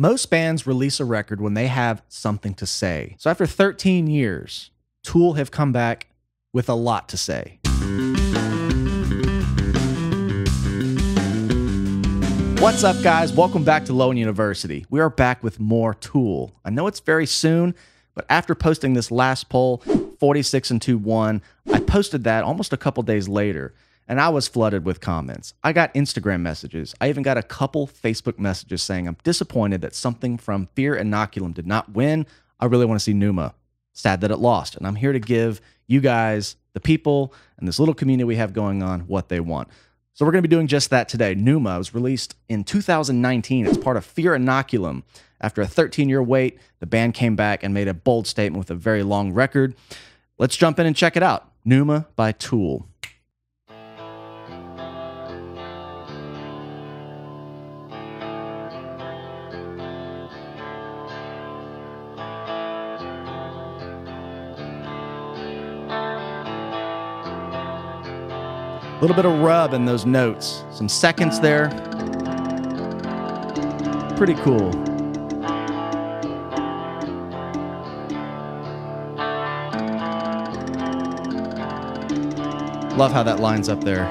Most bands release a record when they have something to say. So after 13 years, Tool have come back with a lot to say. What's up, guys? Welcome back to Low End University. We are back with more Tool. I know it's very soon, but after posting this last poll, 46 and 2 won, I posted that almost a couple days later, and I was flooded with comments. I got Instagram messages. I even got a couple Facebook messages saying, I'm disappointed that something from Fear Inoculum did not win. I really want to see Pneuma. Sad that it lost. And I'm here to give you guys, the people, and this little community we have going on, what they want. So we're going to be doing just that today. Pneuma was released in 2019. It's part of Fear Inoculum. After a 13-year wait, the band came back and made a bold statement with a very long record. Let's jump in and check it out. Pneuma by Tool. A little bit of rub in those notes. Some seconds there. Pretty cool. Love how that lines up there.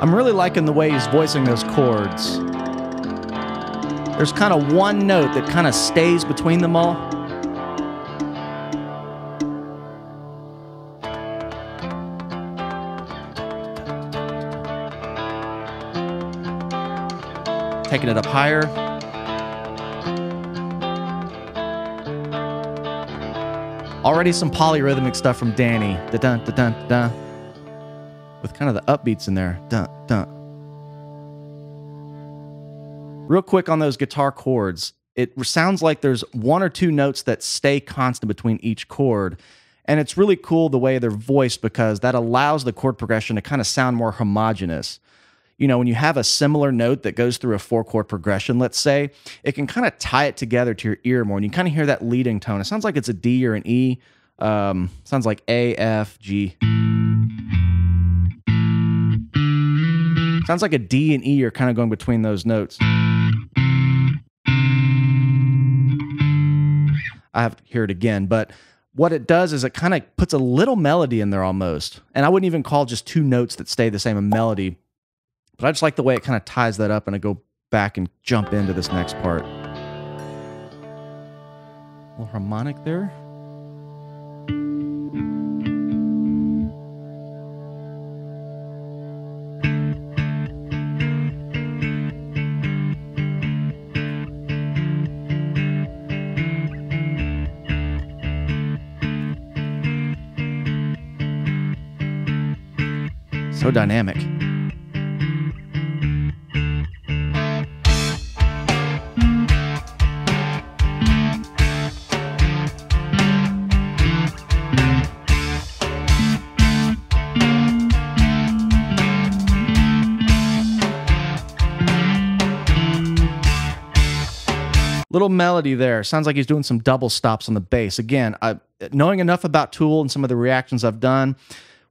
I'm really liking the way he's voicing those chords. There's kind of one note that kind of stays between them all. Taking it up higher. Already some polyrhythmic stuff from Danny. Da-dun, da-dun, da-dun. With kind of the upbeats in there. Dun, dun. Real quick on those guitar chords, it sounds like there's one or two notes that stay constant between each chord, and it's really cool the way they're voiced because that allows the chord progression to kind of sound more homogeneous. You know, when you have a similar note that goes through a four-chord progression, let's say, it can kind of tie it together to your ear more, and you kind of hear that leading tone. It sounds like it's a D or an E. Sounds like A, F, G. Sounds like a D and E are kind of going between those notes. I have to hear it again, but what it does is it kind of puts a little melody in there almost. And I wouldn't even call just two notes that stay the same a melody, but I just like the way it kind of ties that up, and I go back and jump into this next part. A little harmonic there. So dynamic. Little melody there. Sounds like he's doing some double stops on the bass. Again, knowing enough about Tool and some of the reactions I've done,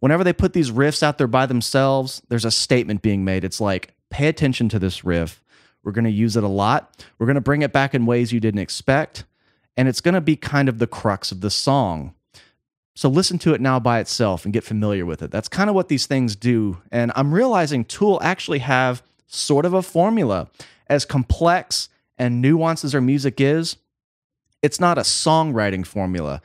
whenever they put these riffs out there by themselves, there's a statement being made. It's like, pay attention to this riff. We're going to use it a lot. We're going to bring it back in ways you didn't expect. And it's going to be kind of the crux of the song. So listen to it now by itself and get familiar with it. That's kind of what these things do. And I'm realizing Tool actually have sort of a formula. As complex and nuanced as their music is, it's not a songwriting formula.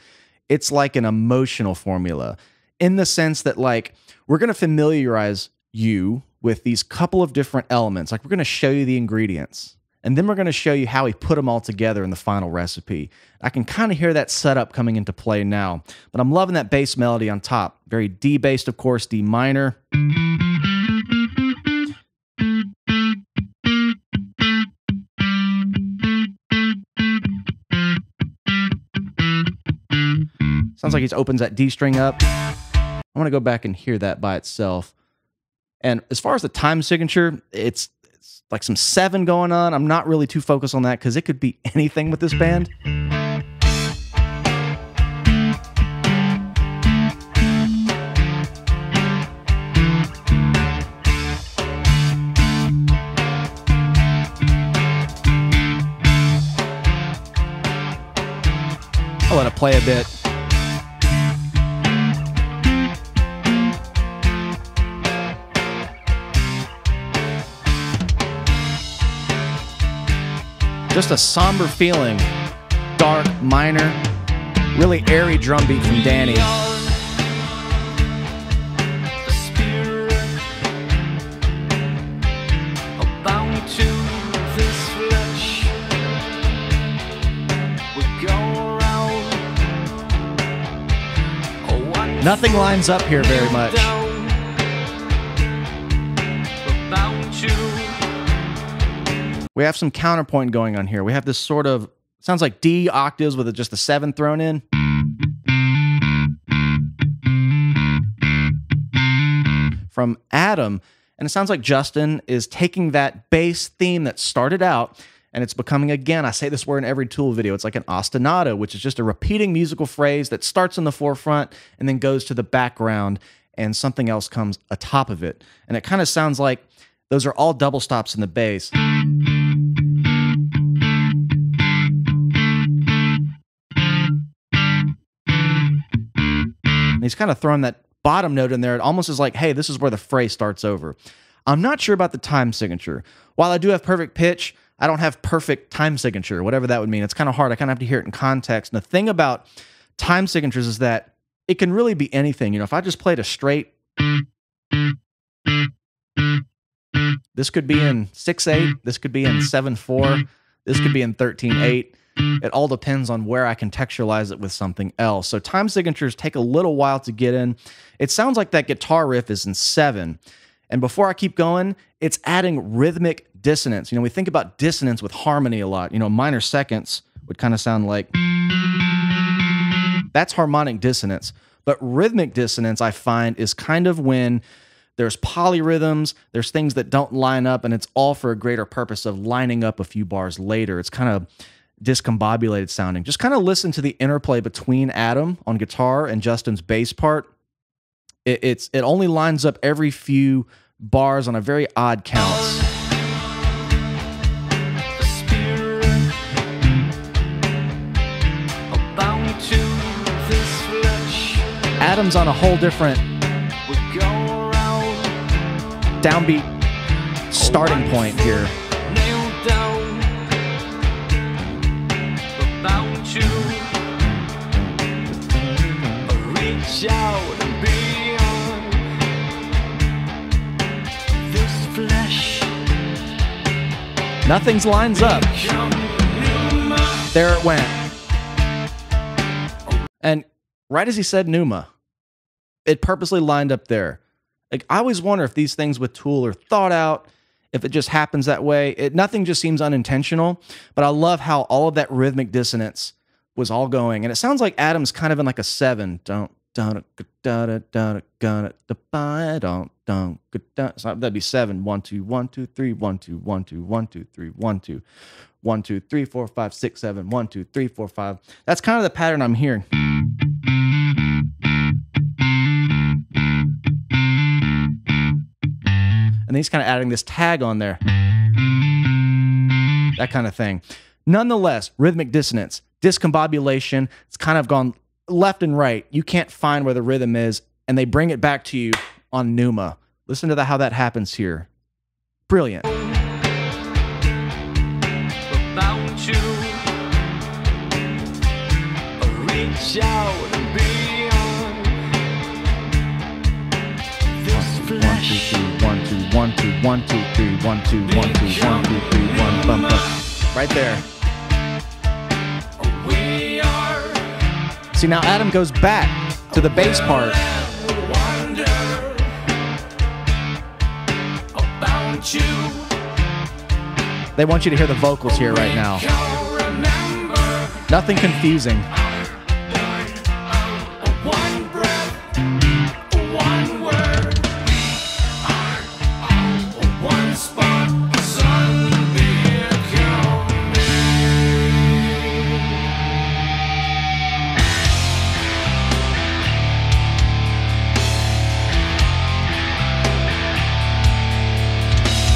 It's like an emotional formula. In the sense that, like, we're going to familiarize you with these couple of different elements. Like, we're going to show you the ingredients, and then we're going to show you how we put them all together in the final recipe. I can kind of hear that setup coming into play now, but I'm loving that bass melody on top. Very D-based, of course, D minor. Sounds like he opens that D string up. I want to go back and hear that by itself. And as far as the time signature, it's like some 7 going on. I'm not really too focused on that because it could be anything with this band. play a bit. Just a somber feeling, dark, minor, really airy drum beat from Danny. Nothing lines up here very much. We have some counterpoint going on here. We have this sort of, sounds like D octaves with just a 7 thrown in. From Adam, and it sounds like Justin is taking that bass theme that started out, and it's becoming, again, I say this word in every Tool video, it's like an ostinato, which is just a repeating musical phrase that starts in the forefront and then goes to the background, and something else comes atop of it. And it kind of sounds like those are all double stops in the bass. And he's kind of throwing that bottom note in there. It almost is like, hey, this is where the phrase starts over. I'm not sure about the time signature. While I do have perfect pitch, I don't have perfect time signature, whatever that would mean. It's kind of hard. I kind of have to hear it in context. And the thing about time signatures is that it can really be anything. You know, if I just played a straight, this could be in 6/8, this could be in 7/4, this could be in 13/8. It all depends on where I contextualize it with something else. So time signatures take a little while to get in. It sounds like that guitar riff is in 7. And before I keep going, it's adding rhythmic dissonance. You know, we think about dissonance with harmony a lot. You know, minor seconds would kind of sound like, that's harmonic dissonance. But rhythmic dissonance, I find, is kind of when there's polyrhythms, there's things that don't line up, and it's all for a greater purpose of lining up a few bars later. It's kind of discombobulated sounding. Just kind of listen to the interplay between Adam on guitar and Justin's bass part. It only lines up every few bars on a very odd count. Adam's on a whole different downbeat starting point here. Nothing's lines up. There it went. And right as he said Pneuma, it purposely lined up there. Like, I always wonder if these things with Tool are thought out, if it just happens that way. Nothing just seems unintentional, but I love how all of that rhythmic dissonance was all going. And it sounds like Adam's kind of in like a 7. That'd be 7. 1, 2, 1, 2, 3, 1, 2, 1, 2, 3, 1, 2, 1, 2, 3, 1, 2, 3, 4, 5, 6, 7, 1, 2, 3, 4, 5. That's kind of the pattern I'm hearing. And he's kind of adding this tag on there. That kind of thing. Nonetheless, rhythmic dissonance, discombobulation, it's kind of gone left and right. You can't find where the rhythm is, and they bring it back to you on Pneuma. Listen to how that happens here. Brilliant. About you, reach out and beyond this flesh. 1, 2, 1, 2, 1, 2, 3, 1, 2, 1, 2, 3, 1, 2, 1, 2, 3, 1, bump up. Right there. See, now Adam goes back to the bass part. They want you to hear the vocals here right now. Nothing confusing.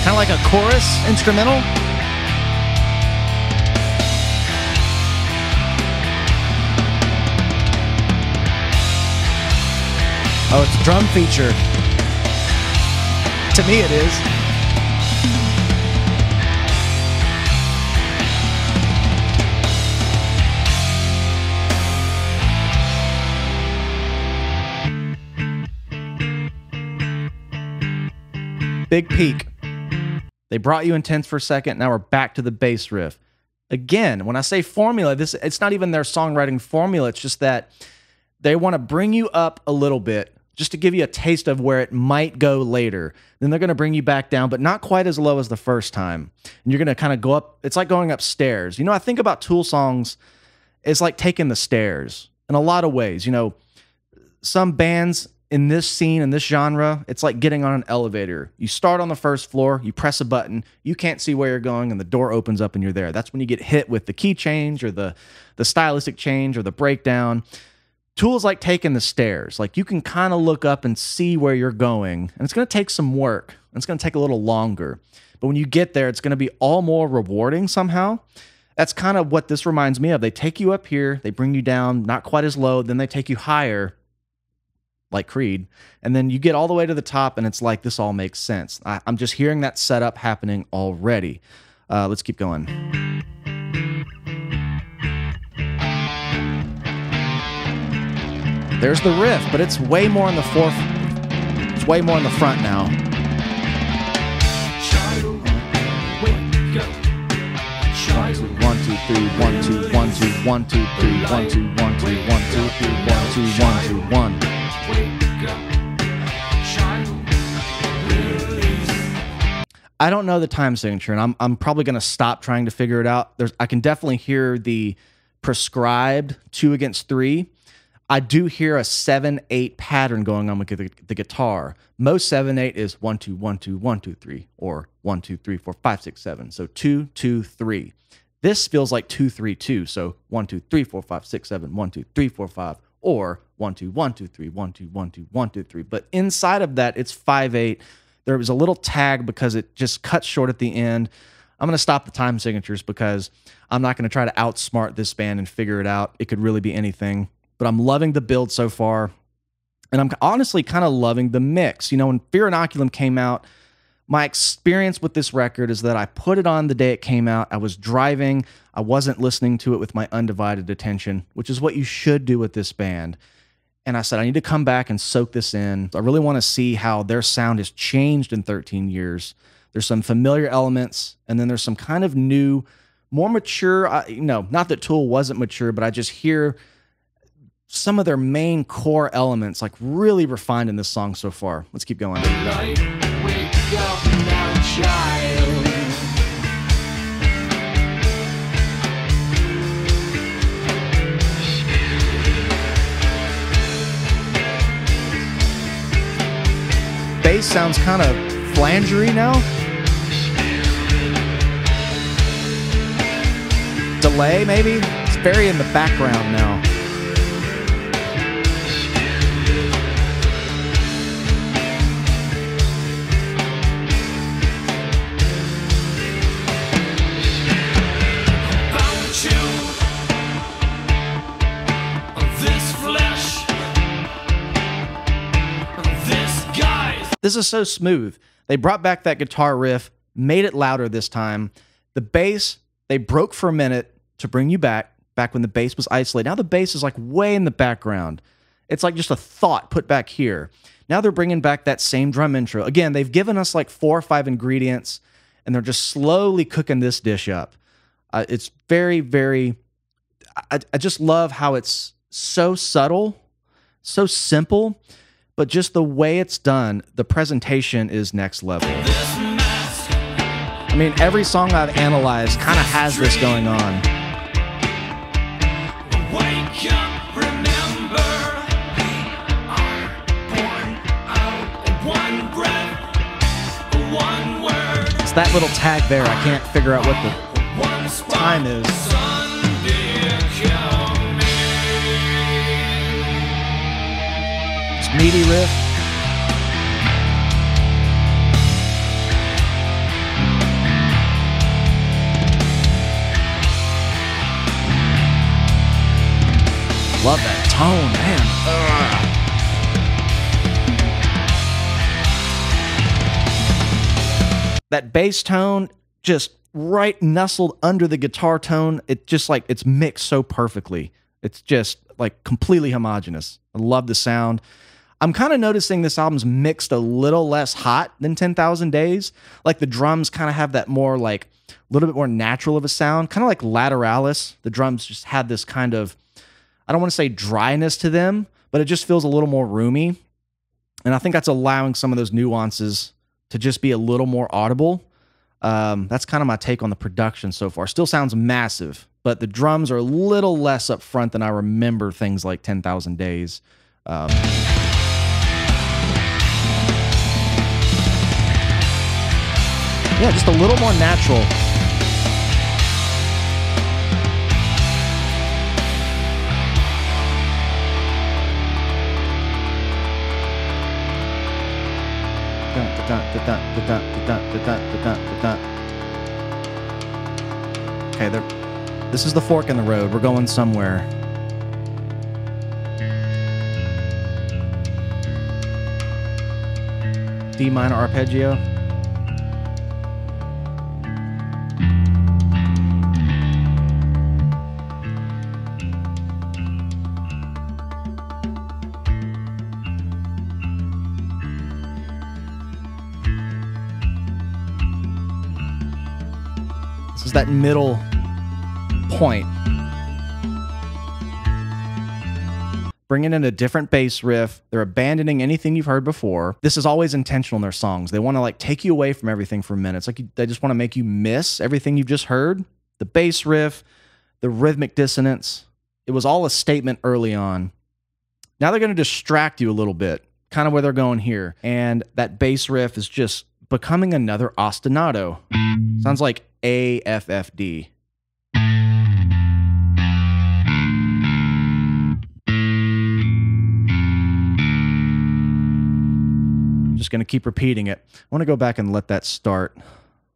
Kind of like a chorus instrumental. Oh, it's a drum feature. To me, it is. Big peak. They brought you intense for a second. Now we're back to the bass riff. Again, when I say formula, this, it's not even their songwriting formula. It's just that they want to bring you up a little bit just to give you a taste of where it might go later. Then they're going to bring you back down, but not quite as low as the first time. And you're going to kind of go up. It's like going upstairs. You know, I think about Tool songs. It's like taking the stairs in a lot of ways. You know, some bands in this scene, in this genre, it's like getting on an elevator. You start on the first floor, you press a button, you can't see where you're going, and the door opens up and you're there. That's when you get hit with the key change or the stylistic change or the breakdown. Tool's like taking the stairs. Like, you can kind of look up and see where you're going, and it's going to take some work, and it's going to take a little longer. But when you get there, it's going to be all more rewarding somehow. That's kind of what this reminds me of. They take you up here, they bring you down, not quite as low, then they take you higher, like Creed, and then you get all the way to the top, and it's like, this all makes sense. I'm just hearing that setup happening already. Let's keep going. There's the riff, but it's way more in the fourth. It's way more in the front now. One, two, three, one, two, one, two, one, two, three, one, two, one, two, one, two, three, one, two, one, two, one. I don't know the time signature, and I'm probably going to stop trying to figure it out. I can definitely hear the prescribed 2 against 3. I do hear a 7/8 pattern going on with the guitar. Most 7/8 is 1 2 1 2 1 2 3 or 1 2 3 4 5 6 7. So 2 2 3. This feels like 2 3 2. So 1 2 3 4 5 6 7. 1 2 3 4 5. Or 1 2 1 2 3. 1 2 1 2 1 2 3. But inside of that, it's 5/8. There was a little tag because it just cuts short at the end. I'm going to stop the time signatures because I'm not going to try to outsmart this band and figure it out. It could really be anything. But I'm loving the build so far, and I'm honestly kind of loving the mix. You know, when Fear Inoculum came out, my experience with this record is that I put it on the day it came out. I was driving. I wasn't listening to it with my undivided attention, which is what you should do with this band. And I said, I need to come back and soak this in. I really want to see how their sound has changed in 13 years. There's some familiar elements, and then there's some kind of new, more mature, you know, not that Tool wasn't mature, but I just hear some of their main core elements like really refined in this song so far. Let's keep going. Light, wake up now, child. Bass sounds kind of flangery now. Delay maybe? It's very in the background now. This is so smooth. They brought back that guitar riff, made it louder this time. The bass, they broke for a minute to bring you back when the bass was isolated. Now the bass is like way in the background. It's like just a thought put back here. Now they're bringing back that same drum intro. Again, they've given us like 4 or 5 ingredients, and they're just slowly cooking this dish up. It's very, very... I just love how it's so subtle, so simple, but just the way it's done, the presentation is next level. I mean, every song I've analyzed kind of has this going on. Wake up, remember, are born out of one breath, one word. It's that little tag there. I can't figure out what the time is. Meaty riff. Love that tone, man. that bass tone just right nestled under the guitar tone. It just like, it's mixed so perfectly. It's just like completely homogenous. I love the sound. I'm kind of noticing this album's mixed a little less hot than 10,000 Days. Like the drums kind of have that more like a little bit more natural of a sound, kind of like Lateralus. The drums just had this kind of, I don't want to say dryness to them, but it just feels a little more roomy. And I think that's allowing some of those nuances to just be a little more audible. That's kind of my take on the production so far. Still sounds massive, but the drums are a little less up front than I remember things like 10,000 Days. Yeah, just a little more natural. Okay, this is the fork in the road. We're going somewhere. D minor arpeggio. That middle point. Bringing in a different bass riff. They're abandoning anything you've heard before. This is always intentional in their songs. They want to like take you away from everything for a minute. It's like they just want to make you miss everything you've just heard. The bass riff, the rhythmic dissonance. It was all a statement early on. Now they're going to distract you a little bit, kind of where they're going here. And that bass riff is just becoming another ostinato. Sounds like A, F, F, D. Just going to keep repeating it. I want to go back and let that start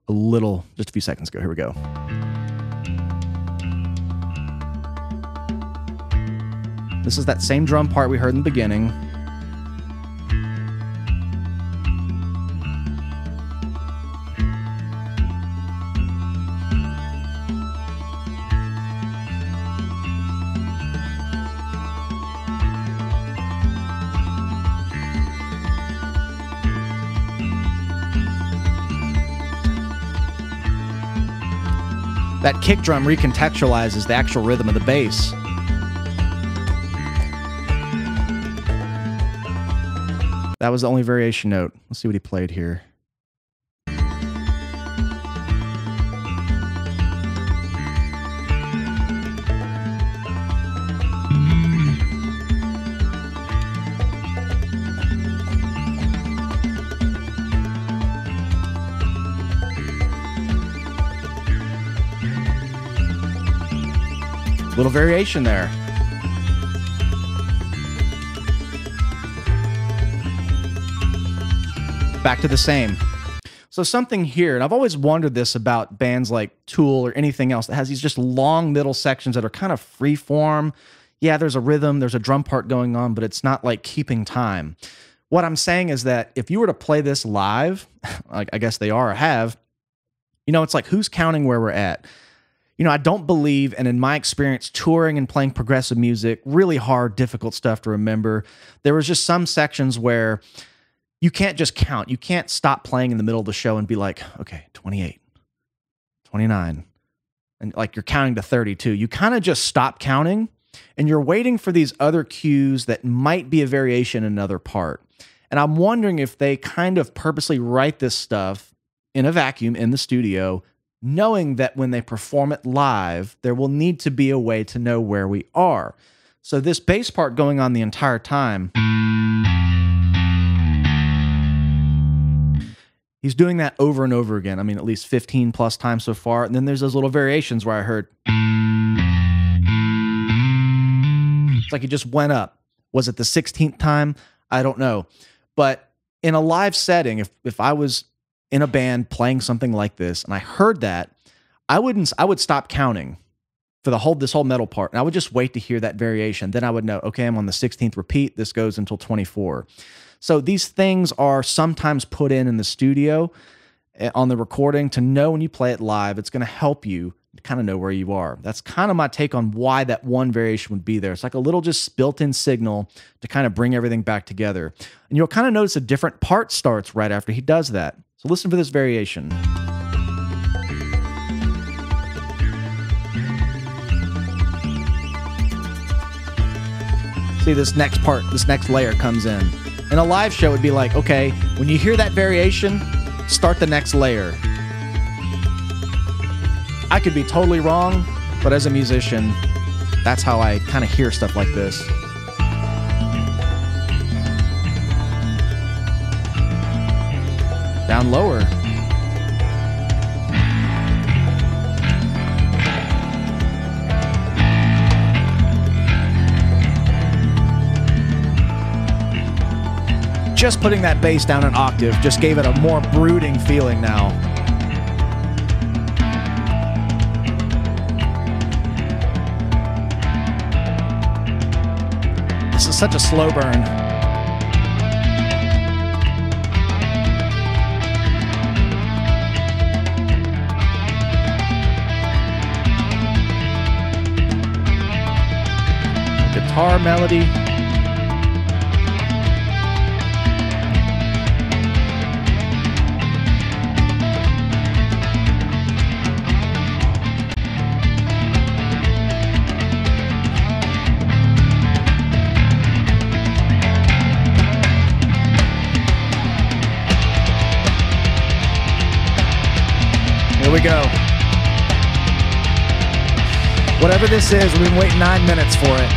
a little, just a few seconds ago. Here we go. This is that same drum part we heard in the beginning. That kick drum recontextualizes the actual rhythm of the bass. That was the only variation note. Let's see what he played here. Little variation there. Back to the same. So something here, and I've always wondered this about bands like Tool or anything else that has these just long middle sections that are kind of free form. Yeah, there's a rhythm, there's a drum part going on, but it's not like keeping time. What I'm saying is that if you were to play this live, like I guess they are or have, you know, it's like who's counting where we're at? You know, I don't believe, and in my experience, touring and playing progressive music, really hard, difficult stuff to remember. There was just some sections where you can't just count. You can't stop playing in the middle of the show and be like, okay, 28, 29, and like you're counting to 32. You kind of just stop counting, and you're waiting for these other cues that might be a variation in another part. And I'm wondering if they kind of purposely write this stuff in a vacuum in the studio, knowing that when they perform it live, there will need to be a way to know where we are. So this bass part going on the entire time, he's doing that over and over again. I mean, at least 15 plus times so far. And then there's those little variations where I heard, it's like he just went up. Was it the 16th time? I don't know. But in a live setting, if I was in a band playing something like this, and I heard that, I would stop counting for this whole metal part, and I would just wait to hear that variation. Then I would know, okay, I'm on the 16th repeat. This goes until 24. So these things are sometimes put in the studio, on the recording to know when you play it live. It's going to help you kind of know where you are. That's kind of my take on why that one variation would be there. It's like a little just built-in signal to kind of bring everything back together. And you'll kind of notice a different part starts right after he does that. So listen for this variation. See, this next part, this next layer comes in. In a live show, it'd be like, okay, when you hear that variation, start the next layer. I could be totally wrong, but as a musician, that's how I kind of hear stuff like this. Down lower. Just putting that bass down an octave just gave it a more brooding feeling now. This is such a slow burn. Guitar melody. Whatever this is, we've been waiting 9 minutes for it.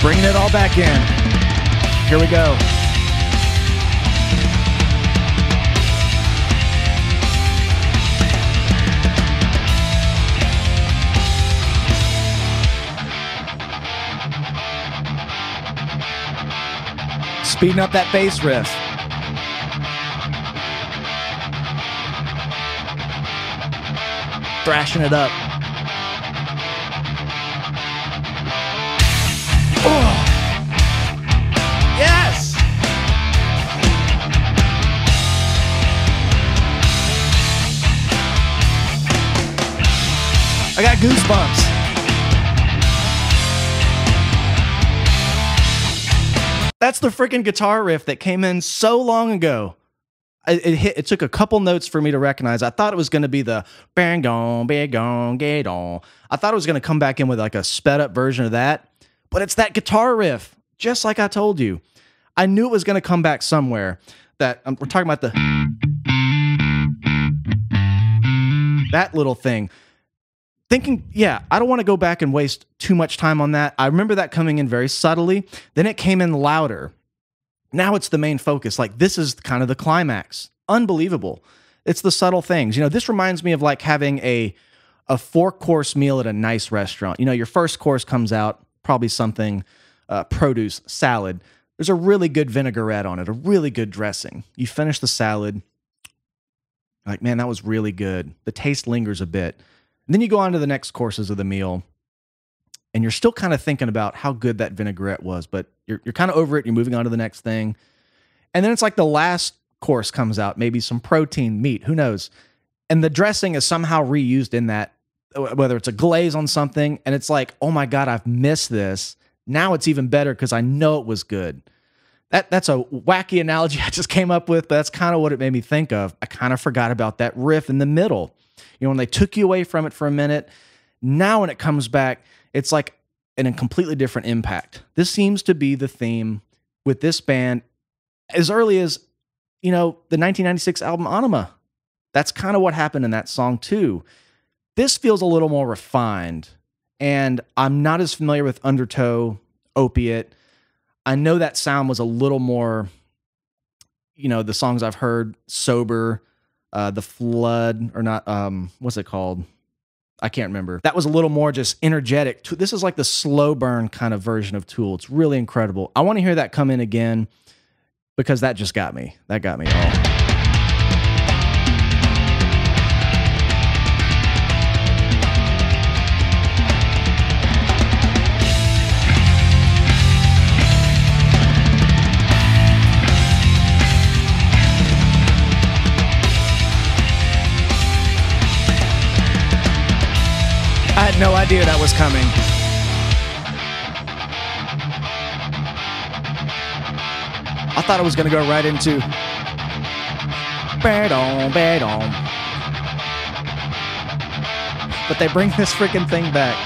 Bringing it all back in. Here we go. Speeding up that bass riff. Thrashing it up. Oh. Yes! I got goosebumps. That's the freaking guitar riff that came in so long ago. It took a couple notes for me to recognize. I thought it was going to be the bang gong, bang gong, get on. I thought it was going to come back in with like a sped up version of that, but it's that guitar riff, just like I told you. I knew it was going to come back somewhere. That we're talking about that little thing. Thinking, yeah, I don't want to go back and waste too much time on that. I remember that coming in very subtly. Then it came in louder. Now it's the main focus. Like, this is kind of the climax. Unbelievable. It's the subtle things. You know, this reminds me of like having a four-course meal at a nice restaurant. You know, your first course comes out, probably something, produce, salad. There's a really good vinaigrette on it, a really good dressing. You finish the salad. Like, man, that was really good. The taste lingers a bit. And then you go on to the next courses of the meal. And you're still kind of thinking about how good that vinaigrette was, but you're kind of over it. You're moving on to the next thing. And then it's like the last course comes out, maybe some protein, meat, who knows? And the dressing is somehow reused in that, whether it's a glaze on something. And it's like, oh my God, I've missed this. Now it's even better because I know it was good. That's a wacky analogy I just came up with, but that's kind of what it made me think of. I kind of forgot about that riff in the middle. You know, when they took you away from it for a minute, now when it comes back, it's like in a completely different impact. This seems to be the theme with this band as early as, you know, the 1996 album Anima. That's kind of what happened in that song too. This feels a little more refined, and I'm not as familiar with Undertow, Opiate. I know that sound was a little more, you know, the songs I've heard, Sober, The Flood, or not, what's it called? I can't remember. That was a little more just energetic. This is like the slow burn kind of version of Tool. It's really incredible. I want to hear that come in again because that just got me. That got me all. I had no idea that was coming. I thought it was going to go right into... But they bring this freaking thing back.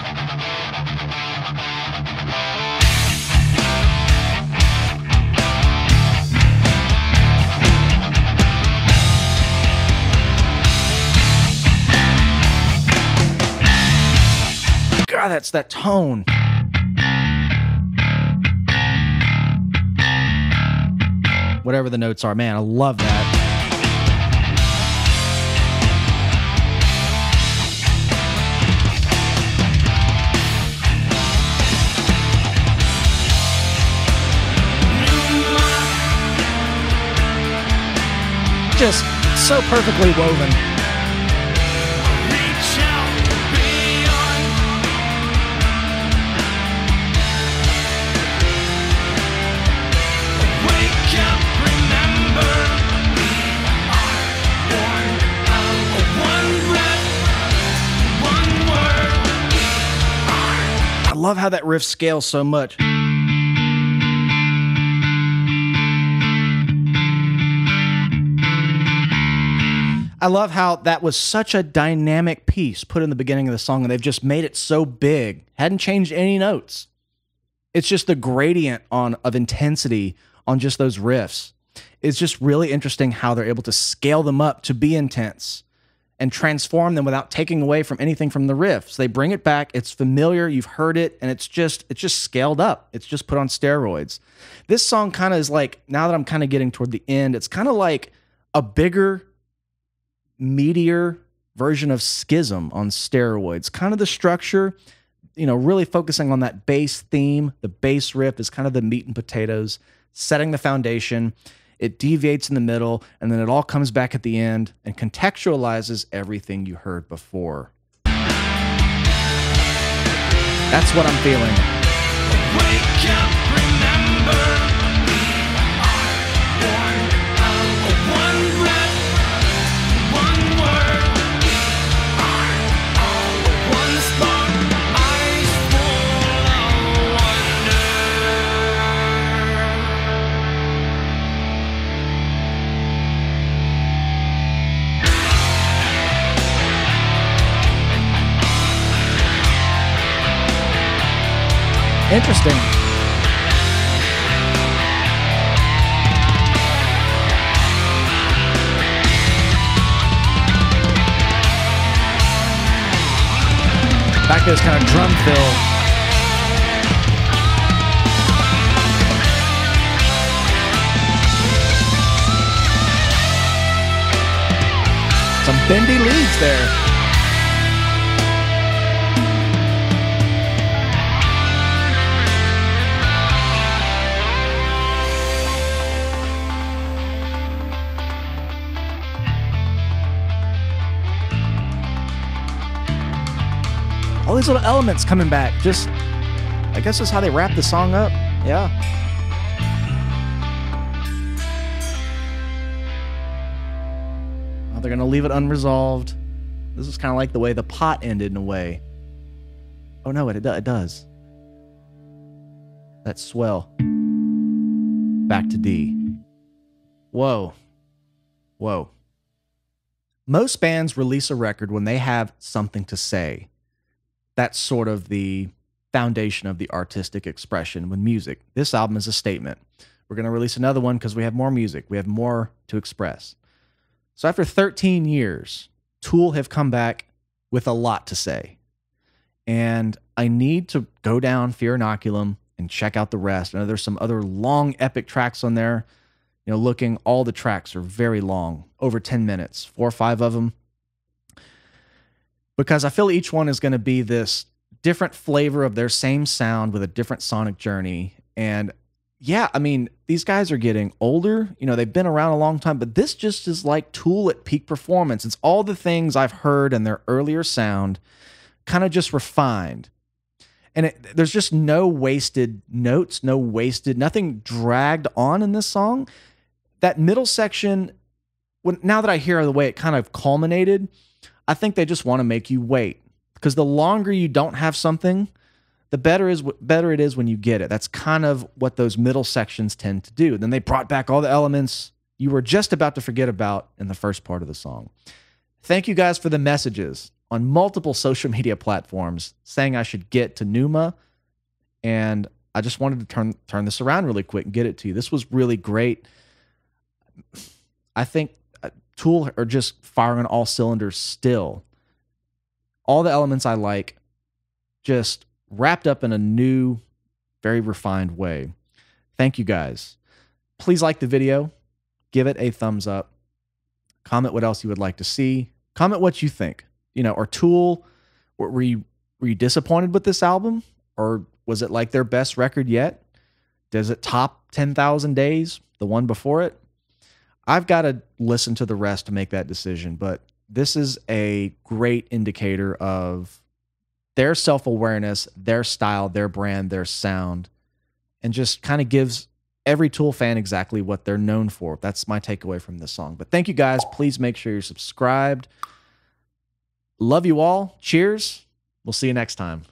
God, that's that tone. Whatever the notes are, man, I love that. Just so perfectly woven. I love how that riff scales so much. I love how that was such a dynamic piece put in the beginning of the song, and they've just made it so big. Hadn't changed any notes. It's just the gradient of intensity on just those riffs. It's just really interesting how they're able to scale them up to be intense and transform them without taking away from anything from the riffs. They bring it back. It's familiar. You've heard it, and it's just scaled up. It's just put on steroids. This song kind of is like, now that I'm kind of getting toward the end, it's kind of like a bigger... meatier version of Schism on steroids. Kind of the structure, you know, really focusing on that bass theme. The bass riff is kind of the meat and potatoes, setting the foundation. It deviates in the middle, and then it all comes back at the end and contextualizes everything you heard before. That's what I'm feeling. Wake up. Interesting. Back to this kind of drum fill. Some bendy leads there. All these little elements coming back. Just, I guess that's how they wrap the song up. Yeah. Well, they're going to leave it unresolved. This is kind of like the way The Pot ended in a way. Oh, no, it does. That swell. Back to D. Whoa. Whoa. Most bands release a record when they have something to say. That's sort of the foundation of the artistic expression with music. This album is a statement. We're going to release another one because we have more music. We have more to express. So after 13 years, Tool have come back with a lot to say. And I need to go down Fear Inoculum and check out the rest. I know there's some other long epic tracks on there. You know, looking, all the tracks are very long, over 10 minutes, 4 or 5 of them. Because I feel each one is going to be this different flavor of their same sound with a different sonic journey. And yeah, I mean, these guys are getting older. You know, they've been around a long time, but this just is like Tool at peak performance. It's all the things I've heard in their earlier sound kind of just refined. And there's just no wasted notes, no wasted, nothing dragged on in this song. That middle section, now that I hear the way it kind of culminated, I think they just want to make you wait Because the longer you don't have something, the better it is when you get it. That's kind of what those middle sections tend to do. Then they brought back all the elements you were just about to forget about in the first part of the song. Thank you guys for the messages on multiple social media platforms saying I should get to Pneuma. And I just wanted to turn this around really quick and get it to you. This was really great. I think Tool are just firing on all cylinders still. All the elements I like just wrapped up in a new, very refined way. Thank you guys. Please like the video. Give it a thumbs up. Comment what else you would like to see. Comment what you think. You know, or Tool, were you disappointed with this album? Or was it like their best record yet? Does it top 10,000 Days, the one before it? I've got to listen to the rest to make that decision, but this is a great indicator of their self-awareness, their style, their brand, their sound, and just kind of gives every Tool fan exactly what they're known for. That's my takeaway from this song. But thank you guys. Please make sure you're subscribed. Love you all. Cheers. We'll see you next time.